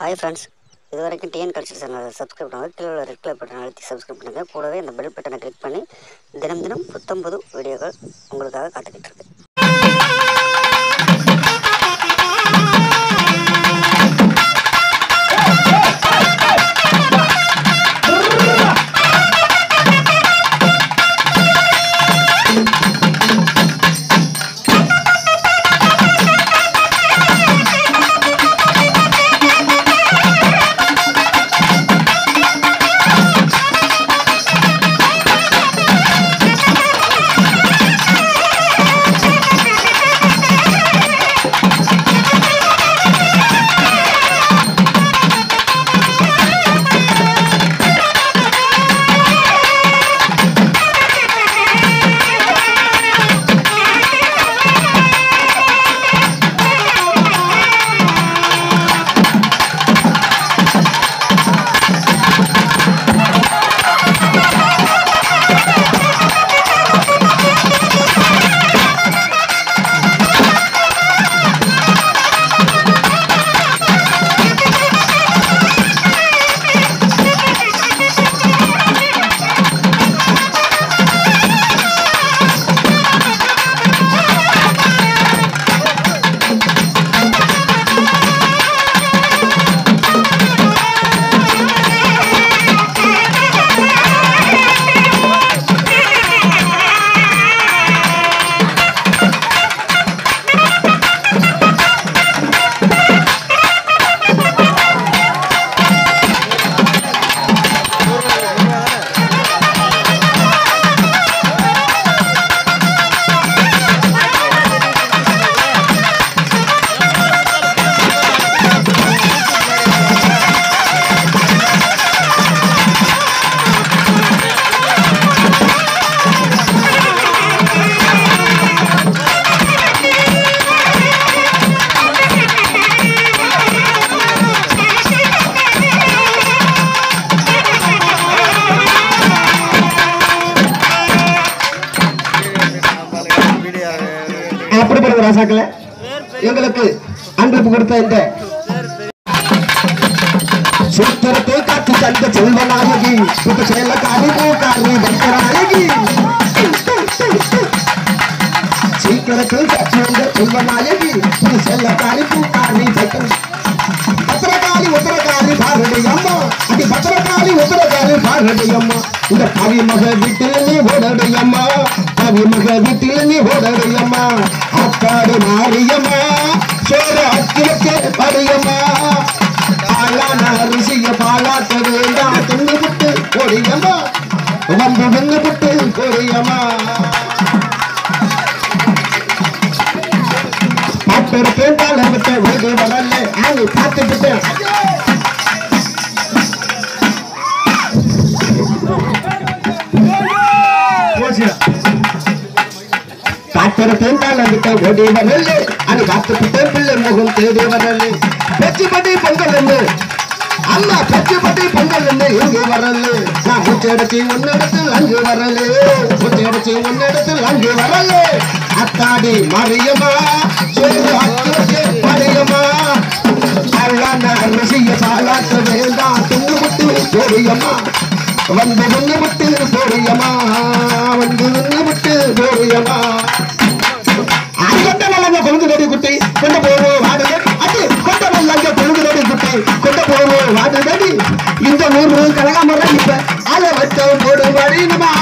हाय friends इतनी TN Culturals channel subscribe பண்ணுங்க கீழ ரெட் கலர் பட்டனை அழுத்தி சப்ஸ்கிரைப் பண்ணுங்க கூடவே இந்த பெல் பட்டனை கிளிக் பண்ணி தினம் தினம் புத்தம் புது வீடியோக்கள் உங்களுக்காக காத்துக்கிட்டு இருக்கு ராசாக்களே உங்களுக்கு அன்பு கொடுத்த இந்த சுத்தரத்தை காத்து சந்த செல்வனாகி புது சேல காரிபோ காரி வந்தராகி சுத்தரத்தை காத்து சந்த செல்வனாகி புது சேல காரிபோ காரி வந்தராகி பத்ரகாளி உத்தரகாளி பாரதி அம்மா அடி பத்ரகாளி உத்தரகாளி பாரதி அம்மா இந்த பாவி மக விட்டில் நீ ஓடடி அம்மா பாவி மக விட்டில் நீ ஓடடி அம்மா आकारे मारियमा शोरा अक्के परियमा आला नरसिंह पाला तवेंदा तुंग पुट्टे कोरियमा वंबु वंग पुट्टे कोरियमा पापर पेंटाले बते वेगे वरले आनी पाते बते पर पेंटाला बिटा घोडी बनले आणि गात पिटे पिल्ले मोगम ते दे बनले पचीपटी पंगलने अम्मा पचीपटी पंगलने येंगे वरले ना मुचेडची उन्नडतु अंगे वरले मुचेडची उन्नडतु अंगे वरले अत्ताडी मरियमा सोर हक्के मरियमा अल्ला ना रसिया सालात वेंदा तुंग मुट्टु गोरियमा वंदे वंदे मुट्टु गोरियमा वंदे वंदे मुट्टु गोरियमा What do you mean?